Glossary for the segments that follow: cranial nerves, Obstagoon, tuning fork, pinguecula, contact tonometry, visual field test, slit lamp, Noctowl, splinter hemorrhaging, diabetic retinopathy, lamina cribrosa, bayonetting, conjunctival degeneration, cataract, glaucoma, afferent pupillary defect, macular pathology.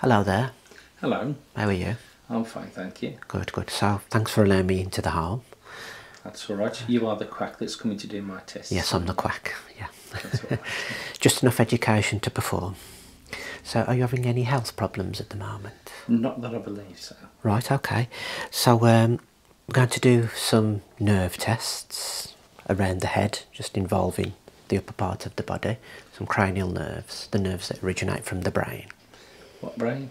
Hello there. Hello. How are you? I'm fine, thank you. Good, good. So, thanks for allowing me into the home. That's all right. You are the quack that's coming to do my tests. Yes, I'm the quack, yeah. That's all right. Just enough education to perform. So, are you having any health problems at the moment? Not that I believe so. Right, okay. So, we're going to do some nerve tests around the head, just involving the upper part of the body, some cranial nerves, the nerves that originate from the brain. What brain?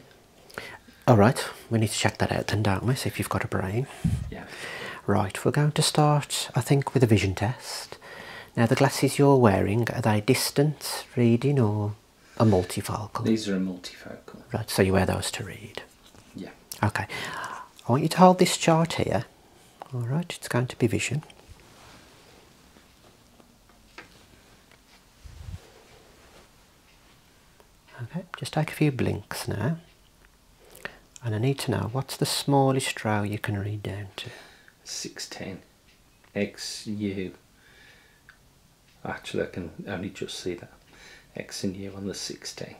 Alright, we need to check that out then, don't we? See if you've got a brain. Yeah. Right, we're going to start, I think, with a vision test. Now, the glasses you're wearing, are they distant reading or a multifocal? These are a multifocal. Right, so you wear those to read? Yeah. Okay. I want you to hold this chart here. Alright, it's going to be vision. Okay, just take a few blinks now. And I need to know, what's the smallest row you can read down to? 610. X, U. Actually, I can only just see that. X and U on the 610.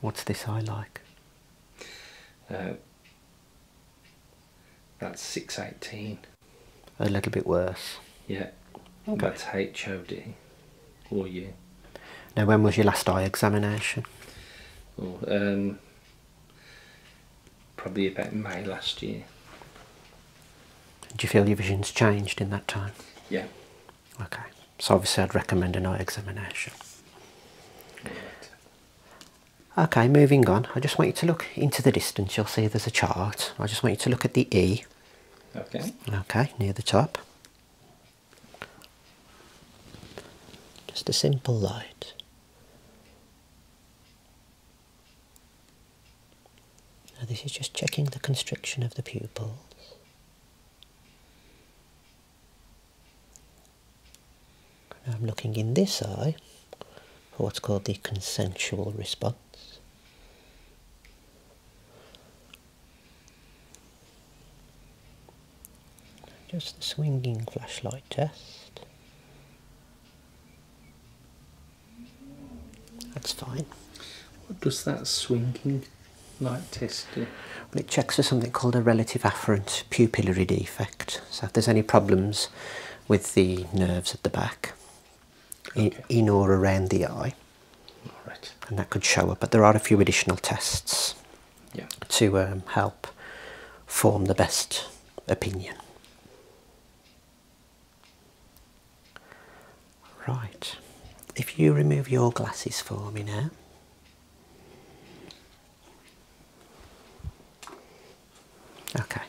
What's this eye like? That's 618. A little bit worse. Yeah. Okay. That's HOD. Or U. Now, when was your last eye examination? Oh, probably about May last year. Do you feel your vision's changed in that time? Yeah. Okay. So obviously I'd recommend an eye examination. Right. Okay, moving on. I just want you to look into the distance. You'll see there's a chart. I just want you to look at the E. Okay. Okay, near the top. Just a simple light. Now this is just checking the constriction of the pupils. Now I'm looking in this eye for what's called the consensual response. Just the swinging flashlight test. That's fine. What does that swinging light test do? Well, it checks for something called a relative afferent pupillary defect. So if there's any problems with the nerves at the back, okay, in or around the eye. All right. And that could show up. But there are a few additional tests, yeah, to help form the best opinion. Right. If you remove your glasses for me now. Okay,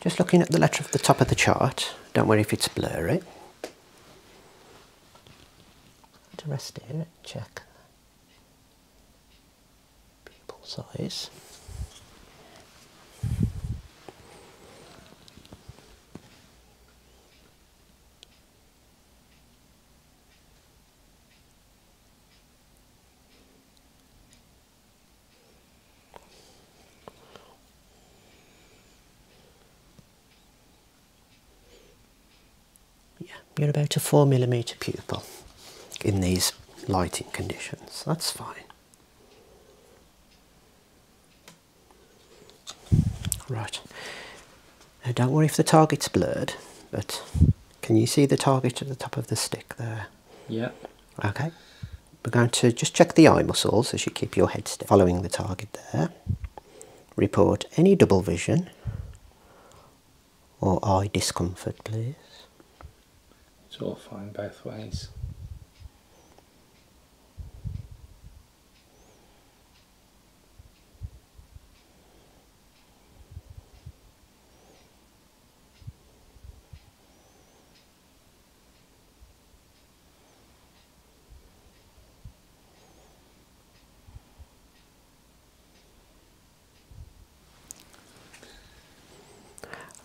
just looking at the letter at the top of the chart. Don't worry if it's blurry. To rest here, check pupil size. You're about a 4mm pupil in these lighting conditions. That's fine. Right. Now don't worry if the target's blurred, but can you see the target at the top of the stick there? Yeah. Okay. We're going to just check the eye muscles as you keep your head still, following the target there. Report any double vision or eye discomfort, please. It's all fine both ways.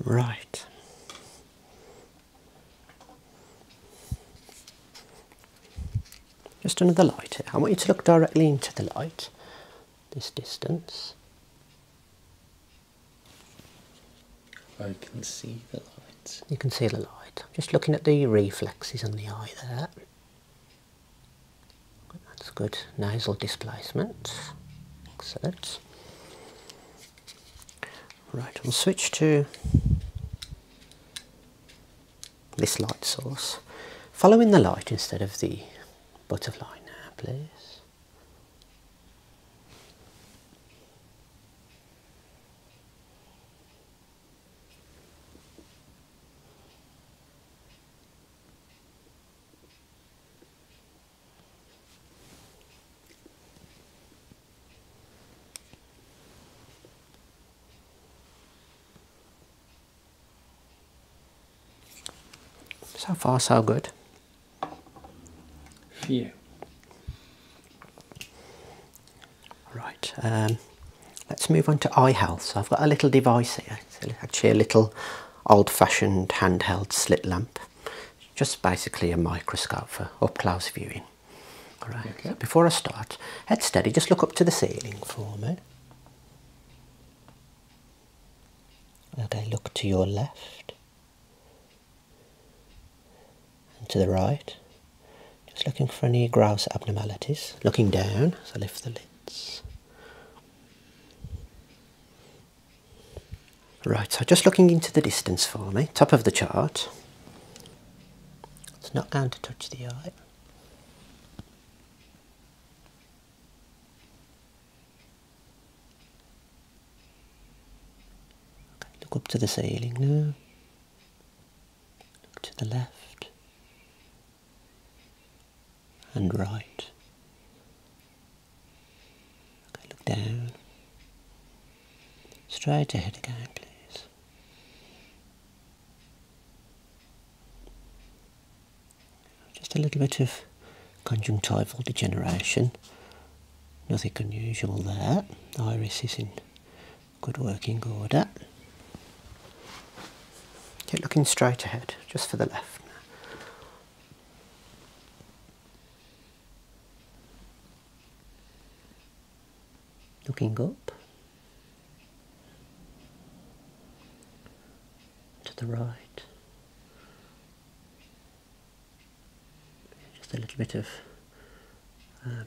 Right. Just another light here. I want you to look directly into the light, this distance. I can see the light. You can see the light. Just looking at the reflexes on the eye there. That's good nasal displacement. Excellent. Right, we'll switch to this light source. Following the light instead of the butterfly now, please. So far, so good. Yeah. Right, let's move on to eye health. So I've got a little device here. It's actually a little old-fashioned handheld slit lamp. Just basically a microscope for up-close viewing. All right, okay. So before I start, head steady, just look up to the ceiling for me. Okay, look to your left. And to the right. Just looking for any gross abnormalities. Looking down, so lift the lids. Right, so just looking into the distance for me, top of the chart. It's not going to touch the eye. Okay, look up to the ceiling now. Look to the left. And right. Okay, look down. Straight ahead again, please. Just a little bit of conjunctival degeneration. Nothing unusual there. The iris is in good working order. Keep looking straight ahead, just for the left. Looking up, to the right, just a little bit of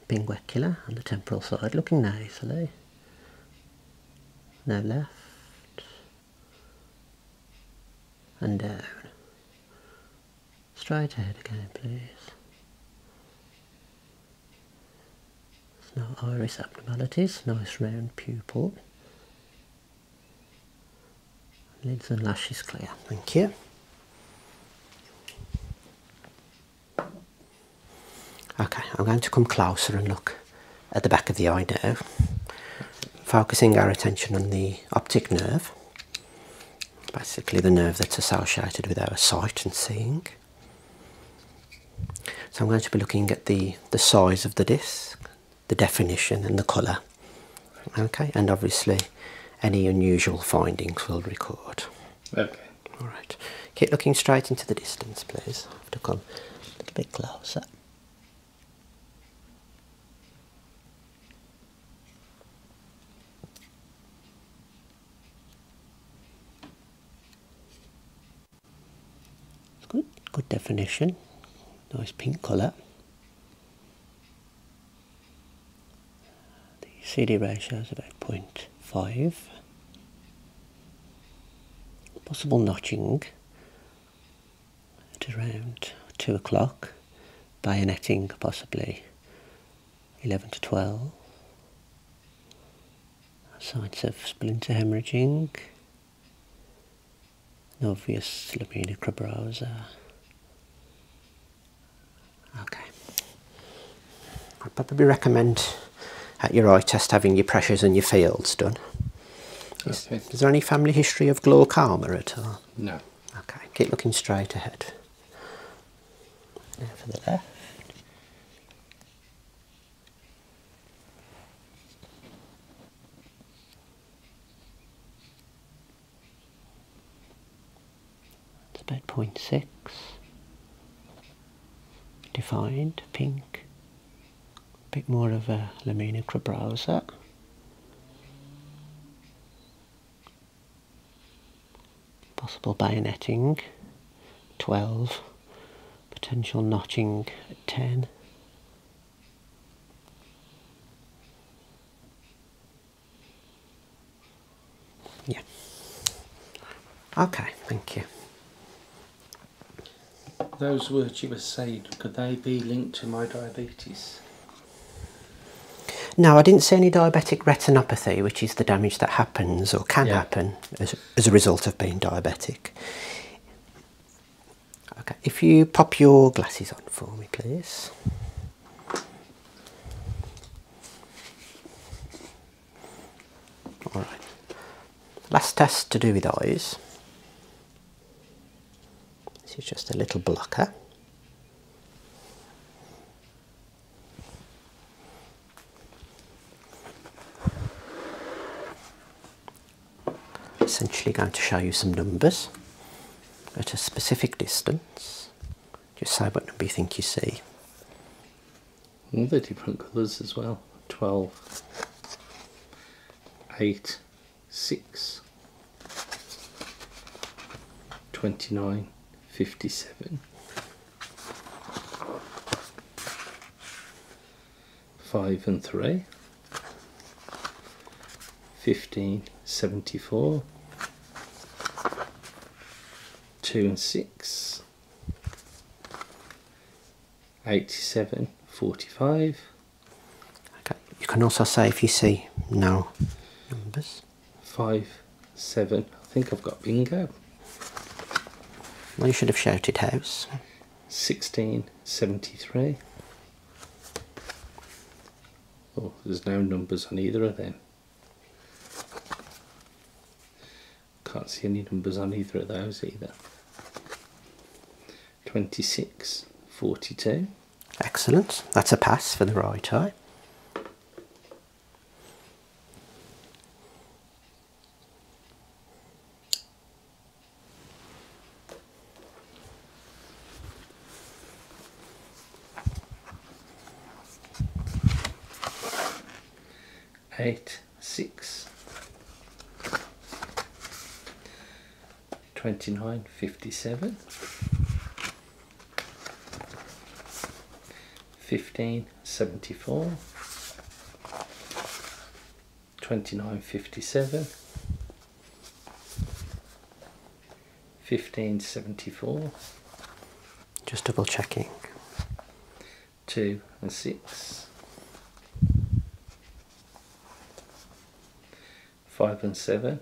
pinguecula on the temporal side, looking nasally, now left and down, straight ahead again please. No iris abnormalities, nice round pupil. Lids and lashes clear, thank you. Okay, I'm going to come closer and look at the back of the eye now. Focusing our attention on the optic nerve. Basically the nerve that's associated with our sight and seeing. So I'm going to be looking at the size of the disc. The definition and the colour. Okay, and obviously any unusual findings we'll record. Okay. Alright. Keep looking straight into the distance, please. I have to come a little bit closer. It's good. Good definition. Nice pink colour. CD ratio is about 0.5. Possible notching at around 2 o'clock. Bayonetting possibly 11 to 12. Signs of splinter hemorrhaging. An obvious lamina cribrosa. Okay. I'd probably recommend at your eye test having your pressures and your fields done. Okay. Is there any family history of glaucoma at all? No. Okay, keep looking straight ahead. Now for the left. It's about 0.6. Defined, pink. Bit more of a lamina cribrosa. Possible bayonetting, 12. Potential notching at 10. Yeah. Okay, thank you. Those words you were saying, could they be linked to my diabetes? No, I didn't see any diabetic retinopathy, which is the damage that happens or can happen as a result of being diabetic. Okay, if you pop your glasses on for me, please. All right. Last test to do with eyes. This is just a little blocker. Essentially going to show you some numbers at a specific distance. Just say what number you think you see. All the different colours as well. 12, 8, 6, 29, 57, 5 and 3, 15, 74, 2 and 6, 87, 45. Okay. You can also say if you see no numbers. 5, 7, I think I've got bingo. Well, you should have shouted house. 16, 73. Oh, there's no numbers on either of them. Can't see any numbers on either of those either. 26, 42. Excellent. That's a pass for the right eye. 8, 6. 29, 57. 15, 74. 29, 57. 15, 74. Just double checking. 2 and 6. 5 and 7.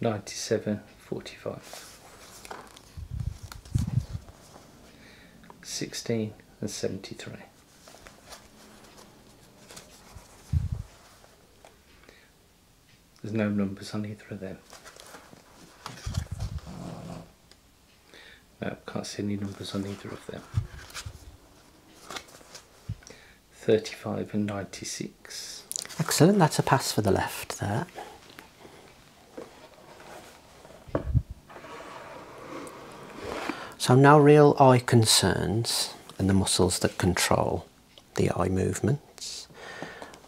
97, 45. 16 and 73. There's no numbers on either of them. No, can't see any numbers on either of them. 35 and 96. Excellent, that's a pass for the left there. So no real eye concerns and the muscles that control the eye movements.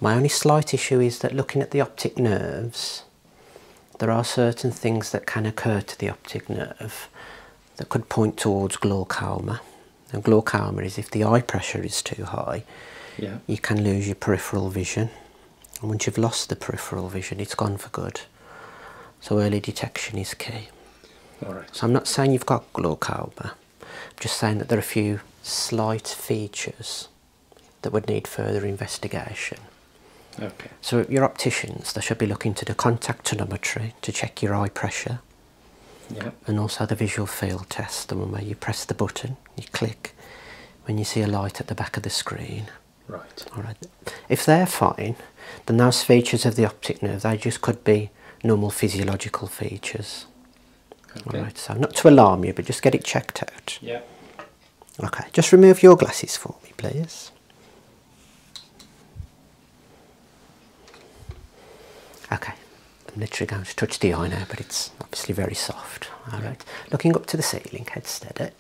My only slight issue is that looking at the optic nerves, there are certain things that can occur to the optic nerve that could point towards glaucoma. And glaucoma is if the eye pressure is too high, you can lose your peripheral vision. And once you've lost the peripheral vision, it's gone for good. So early detection is key. All right. So I'm not saying you've got glaucoma, I'm just saying that there are a few slight features that would need further investigation. Okay. So your opticians, they should be looking to the contact tonometry to check your eye pressure, and also the visual field test, the one where you press the button, you click when you see a light at the back of the screen. Right. All right. If they're fine, then those features of the optic nerve, they just could be normal physiological features. Okay. All right, so not to alarm you, but just get it checked out. Yeah. Okay, just remove your glasses for me, please. Okay, I'm literally going to touch the eye now, but it's obviously very soft. All right, looking up to the ceiling, head steady.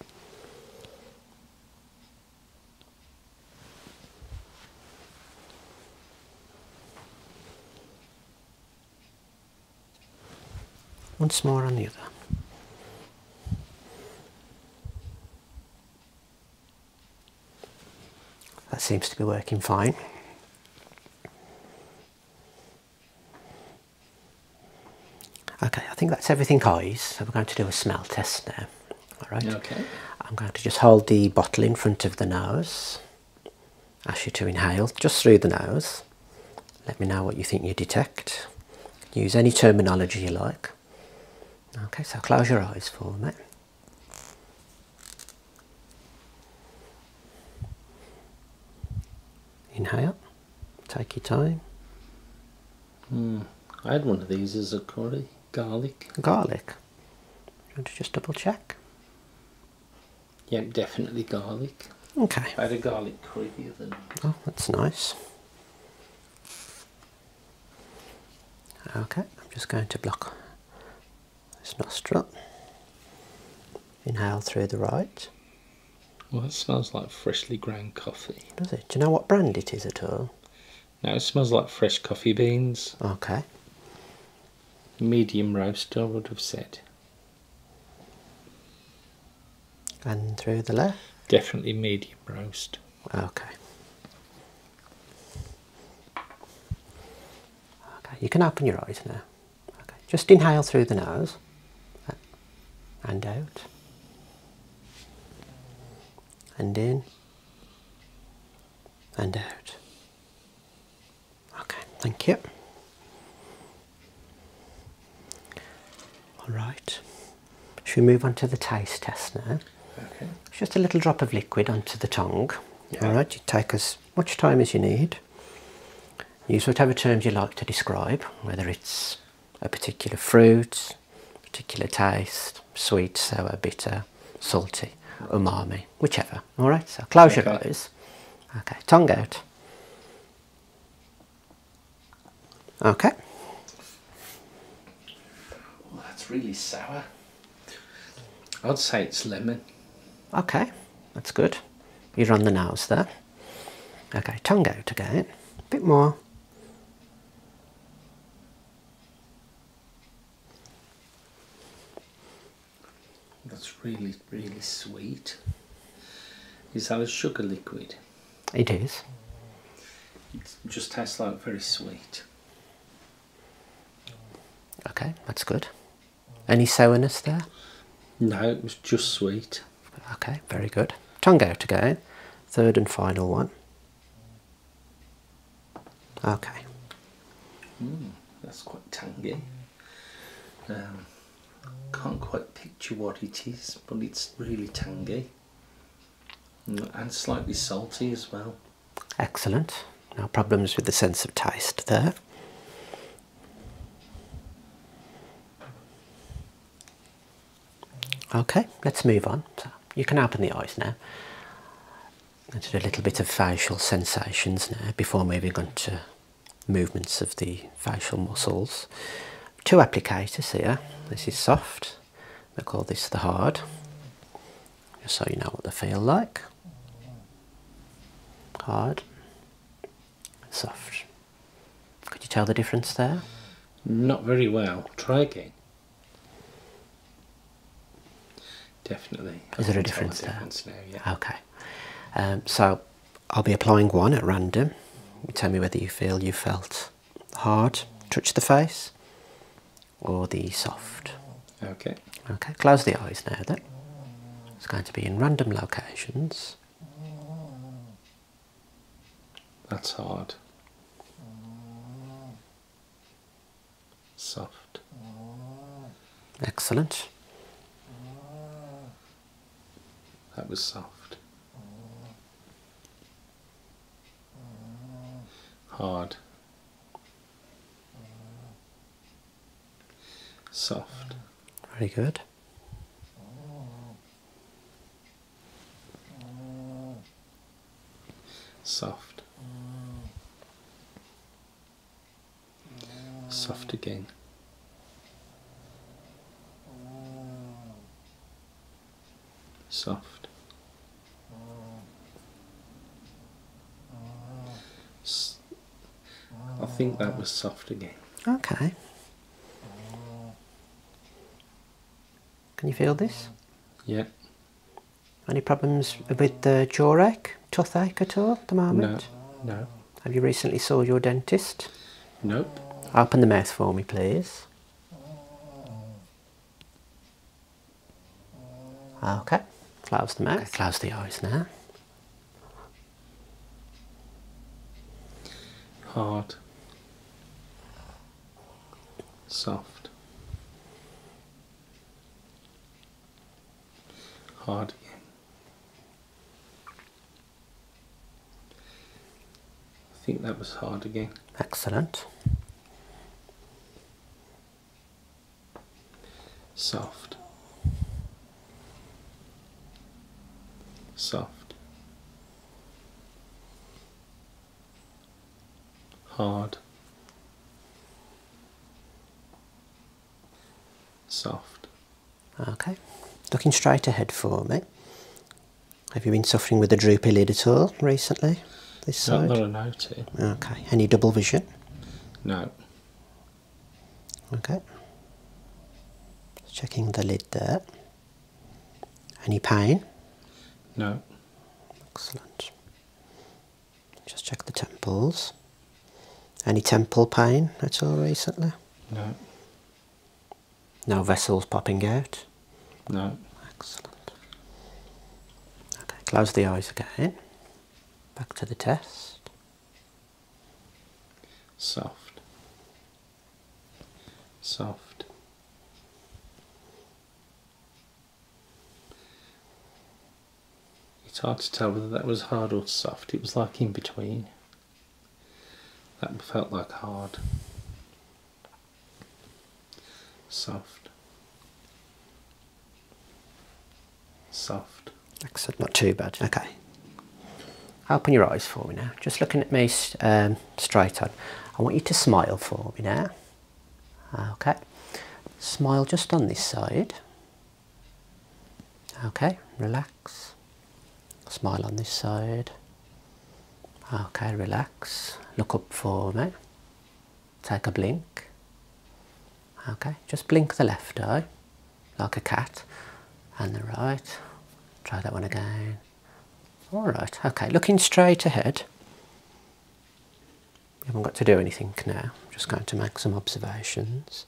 Once more on the other. That seems to be working fine. Okay, I think that's everything eyes, so we're going to do a smell test now. All right. Okay. I'm going to just hold the bottle in front of the nose. Ask you to inhale just through the nose. Let me know what you think you detect. Use any terminology you like. Okay, so close your eyes for me. Inhale. Take your time. I had one of these as a curry. Garlic. Garlic. Do you want to just double check? Yeah, definitely garlic. Okay. I had a garlic curry the other night. Oh, that's nice. Okay, I'm just going to block this nostril. Inhale through the right. Well, it smells like freshly ground coffee. Does it? Do you know what brand it is at all? No, it smells like fresh coffee beans. Okay. Medium roast, I would have said. And through the left? Definitely medium roast. Okay. Okay, you can open your eyes now. Okay, just inhale through the nose and out. And in and out. Okay, thank you. All right. Should we move on to the taste test now? Okay. It's just a little drop of liquid onto the tongue. Yeah. All right, you take as much time as you need. Use whatever terms you like to describe, whether it's a particular fruit, particular taste, sweet, sour, bitter, salty, umami, whichever. All right, so close your eyes. Okay, tongue out. Okay. Well, that's really sour. I'd say it's lemon. Okay, that's good. You're on the nose there. Okay, tongue out again. A bit more. That's really, really sweet. Is that a sugar liquid? It is. It just tastes like very sweet. Okay, that's good. Any sourness there? No, it was just sweet. Okay, very good. Tongue out again. Third and final one. Okay. That's quite tangy. Can't quite picture what it is, but it's really tangy. And slightly salty as well. Excellent. No problems with the sense of taste there. Okay, let's move on. So you can open the eyes now. Let's do a little bit of facial sensations now before moving on to movements of the facial muscles. Two applicators here. This is soft. They call this the hard. Just so you know what they feel like. Hard. Soft. Could you tell the difference there? Not very well. Try again. Definitely. Is there a difference there? Now, yeah. Okay. So I'll be applying one at random. You tell me whether you feel you felt hard, touch the face, or the soft. Okay. Okay, close the eyes now then. It's going to be in random locations. That's hard. Soft. Excellent. That was soft. Hard. Soft. Very good. Soft. Soft again. Soft. I think that was soft again. Okay. Can you feel this? Yeah. Any problems with the jaw ache, tooth ache at all at the moment? No, no. Have you recently saw your dentist? Nope. Open the mouth for me, please. Okay. Close the mouth. Okay, close the eyes now. Hard. Soft. Hard again. I think that was hard again. Excellent. Soft. Soft. Hard. Soft. Okay. Looking straight ahead for me. Have you been suffering with a droopy lid at all recently? This side? Not that I noticed. Okay. Any double vision? No. Okay. Checking the lid there. Any pain? No. Excellent. Just check the temples. Any temple pain at all recently? No. No vessels popping out? No. Excellent. Okay, close the eyes again. Back to the test. Soft. Soft. It's hard to tell whether that was hard or soft. It was like in between. That felt like hard. Soft. Soft. Excellent. Not too bad. Okay. Open your eyes for me now. Just looking at me straight on. I want you to smile for me now. Okay. Smile just on this side. Okay. Relax. Smile on this side. Okay. Relax. Look up for me. Take a blink. Okay, just blink the left eye, like a cat, and the right. Try that one again. All right, okay, looking straight ahead. You haven't got to do anything now. I'm just going to make some observations.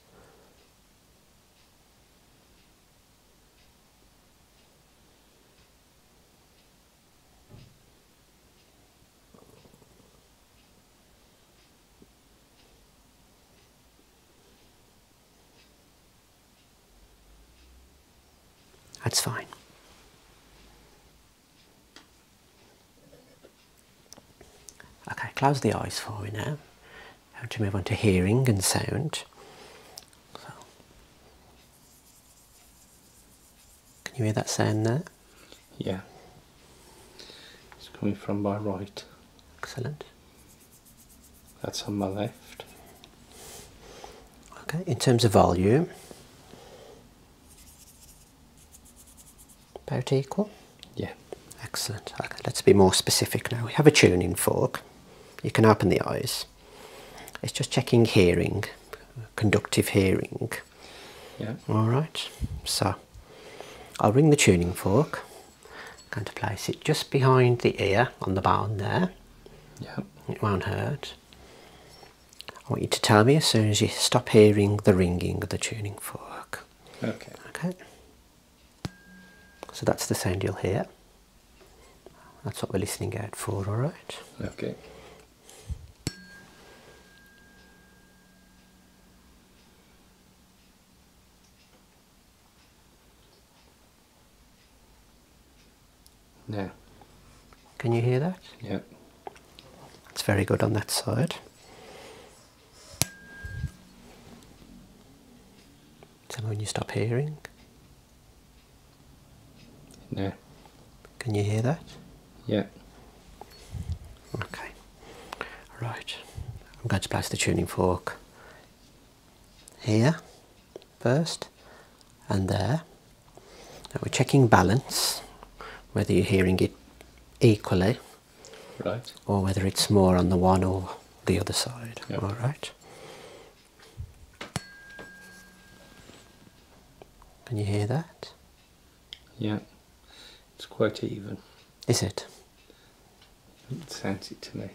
That's fine. Okay, close the eyes for me now. Now to move on to hearing and sound. So, can you hear that sound there? Yeah. It's coming from my right. Excellent. That's on my left. Okay, in terms of volume. About equal? Yeah. Excellent. Okay, let's be more specific now. We have a tuning fork. You can open the eyes. It's just checking hearing, conductive hearing. Yeah. All right. So I'll ring the tuning fork. I'm going to place it just behind the ear on the bone there. Yeah. It won't hurt. I want you to tell me as soon as you stop hearing the ringing of the tuning fork. Okay. Okay. So that's the sound you'll hear. That's what we're listening out for, all right? Okay. Now. Can you hear that? Yeah. It's very good on that side. Tell me when you stop hearing. No. Can you hear that? Yeah. Okay. Right. I'm going to place the tuning fork here first and there. Now we're checking balance, whether you're hearing it equally. Right. Or whether it's more on the one or the other side. Yep. All right. Can you hear that? Yeah. It's quite even. Is it? It sounds it to me.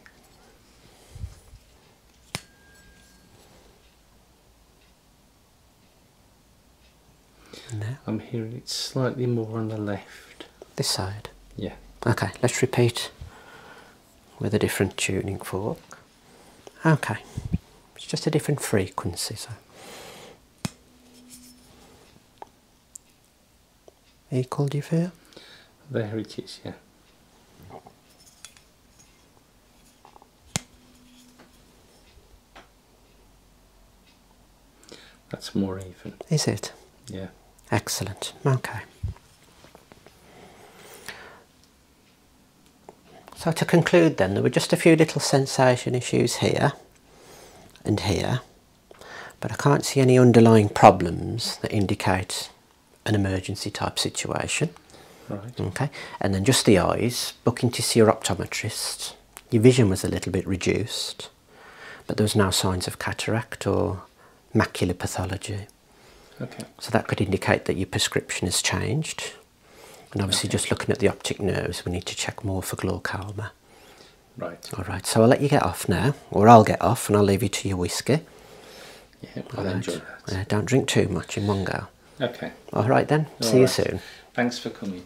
there? I'm hearing it slightly more on the left. This side? Yeah. Okay, let's repeat with a different tuning fork. Okay, it's just a different frequency, so. Equal, do you feel? There it is, yeah. That's more even. Is it? Yeah. Excellent. Okay. So to conclude then, there were just a few little sensation issues here and here, but I can't see any underlying problems that indicate an emergency type situation. Right. Okay. And then just the eyes, looking to see your optometrist. Your vision was a little bit reduced, but there was no signs of cataract or macular pathology. Okay. So that could indicate that your prescription has changed. And obviously, okay, just looking at the optic nerves, we need to check more for glaucoma. Right. All right, so I'll let you get off now, or I'll get off and I'll leave you to your whiskey. Yeah, I'll enjoy that. Don't drink too much in one go. Okay. All right then, see you soon. Thanks for coming.